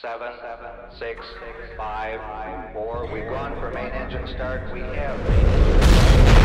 7, 6, 5, 4. We've gone for main engine start. We have.